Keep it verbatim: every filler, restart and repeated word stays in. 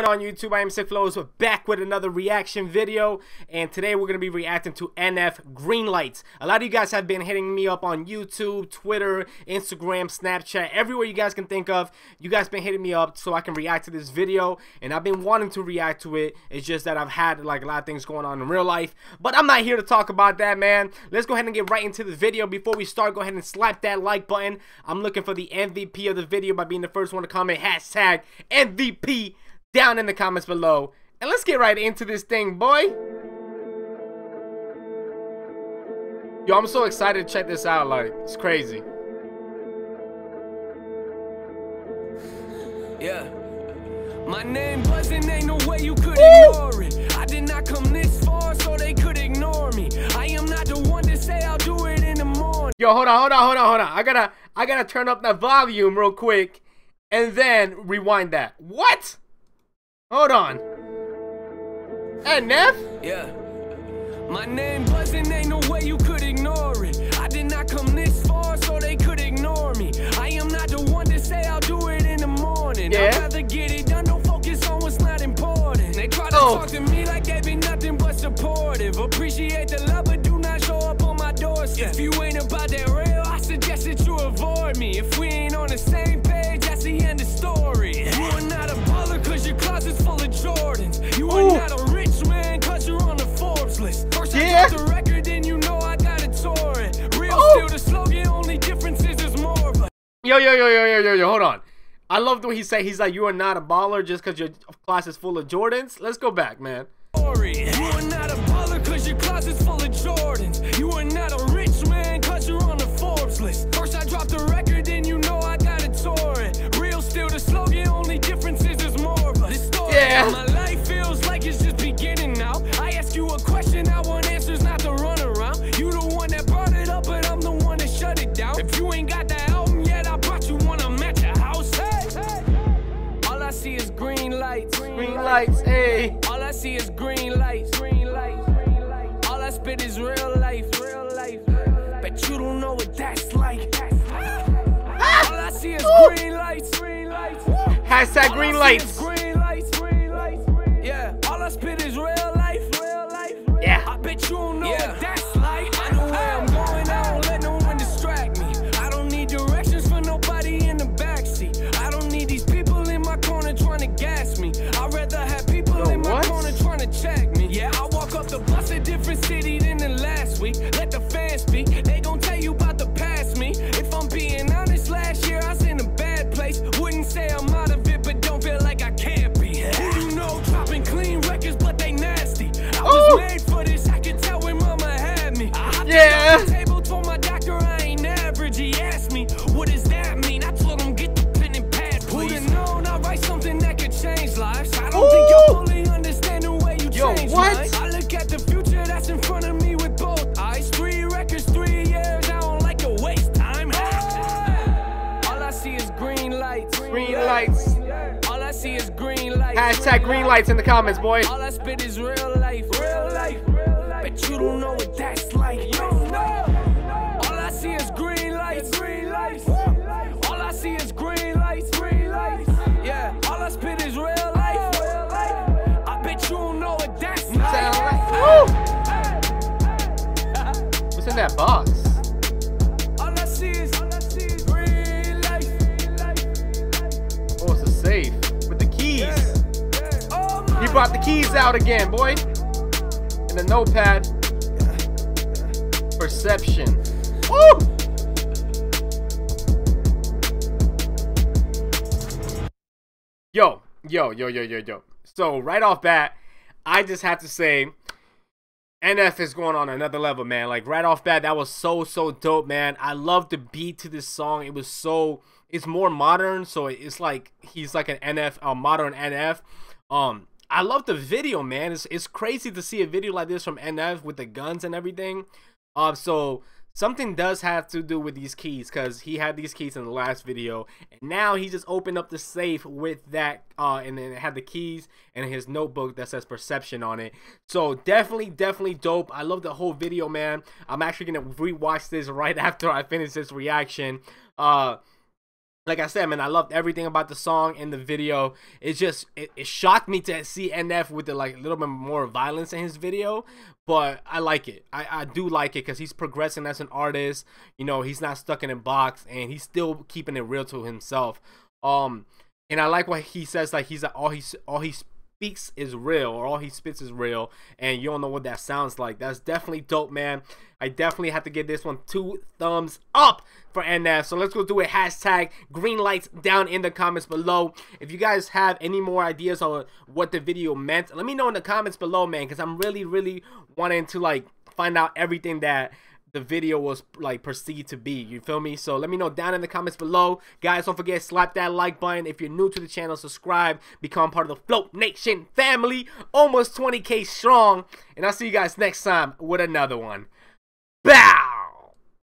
On YouTube, I am Sickflowz. We're back with another reaction video, and today we're going to be reacting to N F Greenlights. A lot of you guys have been hitting me up on YouTube, Twitter, Instagram, Snapchat, everywhere you guys can think of. You guys been hitting me up so I can react to this video, and I've been wanting to react to it. It's just that I've had like a lot of things going on in real life, but I'm not here to talk about that, man. Let's go ahead and get right into the video. Before we start, go ahead and slap that like button. I'm looking for the M V P of the video by being the first one to comment hashtag M V P. Down in the comments below, and let's get right into this thing, boy. Yo, I'm so excited to check this out, like, it's crazy. Yeah. My name buzzing, ain't no way you could ignore it. I did not come this far so they could ignore me. I am not the one to say I'll do it in the morning. Yo, hold on, hold on, hold on, hold on. I gotta I gotta turn up that volume real quick and then rewind that. What? Hold on. N F? Yeah. My name buzzing, ain't no way you could ignore it. I did not come this far so they could ignore me. I am not the one to say I'll do it in the morning. Yeah. I'd rather get it done, don't focus on what's not important. They try to oh. talk to me like they be nothing but supportive. Appreciate the love, but do not show up on my doorstep. If you ain't about that real, I suggest that you avoid me. If we ain't on the same page, that's the end of the story. You are not a baller cause your closet's full of Jordans. You are Ooh. not a rich man cause you're on the Forbes list. First yeah. I got the record and you know I got a touring. Real oh. still the slogan, only difference is there's more. But yo, yo, yo, yo, yo, yo, yo, hold on. I love what he said. He's like, you are not a baller just cause your closet's full of Jordans. Let's go back, man. You are not a baller cause your closet's full of Jordans. You are not a rich man cause you're on the Forbes list. First I dropped the record and you know I got a touring. Real still the slogan, only difference is there's more. But it's story. Yeah. My life feels like it's just beginning now. I ask you a question, I want answers, not the run around. You the one that brought it up, but I'm the one that shut it down. If you ain't got that album yet, I brought you one, I'm at your house. Hey, hey, hey. All I see is green lights. Green, green lights, lights, hey. All I see is green lights. Green lights. Green lights. All I spit is real life. Real life. Bet you don't know what that's like. That's like. All I see is Ooh. green lights. Green lights. Hashtag green lights. Green lights. Green lights. Yeah. All I spit is real life. Real life. Yeah. I bet you don't know yeah. what that's like. I know where I'm going. I don't let no one distract me. I don't need directions for nobody in the backseat. I don't need these people in my corner trying to gas me. I'd rather have people Yo, in my what? corner trying to check me. Yeah. I walk up the bus a different city than the last week. Let the fans speak. They gon' tell you about the past me. If I'm being honest. Last year I was in a bad place. Wouldn't say I'm out of it, but don't feel like I can't be. Who you know dropping clean records, but they nasty. I was Ooh. made for this. I can tell when mama had me. I hopped yeah. on the table, told my doctor I ain't average. He asked me, what does that mean? I told him get the pen and pad, please. Would've known I write something that could change lives. I don't Ooh. think you fully understand the way you Yo, change what? lives. I look at the future that's in front of me with both eyes. Three records, three years. I don't like to waste time. Is green lights. Green lights. All I see is green lights. Hashtag green lights in the comments, boy. All I spit is real life. Real life. But you don't know what that's like. You don't know. All I see is green lights. Green lights. All I see is green lights. Green lights. Yeah. All I spit is real life. Real life. I bet you don't know what that's like. What's in that box? All I see is. Safe with the keys. Yeah, yeah. Oh my, he brought the keys out again, boy. And the notepad. Yeah, yeah. Perception. Woo! Yo, yo, yo, yo, yo, yo. So right off bat, I just have to say, N F is going on another level, man. Like right off bat, that was so so dope, man. I love the beat to this song. It was so. It's more modern, so it's like he's like an N F, a modern N F. Um, I love the video, man. It's it's crazy to see a video like this from N F with the guns and everything. Um, uh, so something does have to do with these keys, cause he had these keys in the last video, and now he just opened up the safe with that, uh, and then it had the keys and his notebook that says Perception on it. So definitely, definitely dope. I love the whole video, man. I'm actually gonna rewatch this right after I finish this reaction. Uh, Like I said, man, I loved everything about the song and the video. It just, it, it shocked me to see N F with the, like, a little bit more violence in his video, but I like it. I, I do like it because he's progressing as an artist. You know, he's not stuck in a box, and he's still keeping it real to himself. Um, and I like what he says, like, he's, all he's, all he speaks is real, or all he spits is real, and you don't know what that sounds like. That's definitely dope, man. I definitely have to give this one two thumbs up for N F. So let's go do it. Hashtag Greenlights down in the comments below. If you guys have any more ideas on what the video meant, let me know in the comments below, man, because I'm really, really wanting to, like, find out everything that the video was, like, perceived to be. You feel me? So let me know down in the comments below. Guys, don't forget, slap that like button. If you're new to the channel, subscribe. Become part of the Flow Nation family. Almost twenty K strong. And I'll see you guys next time with another one. Bow!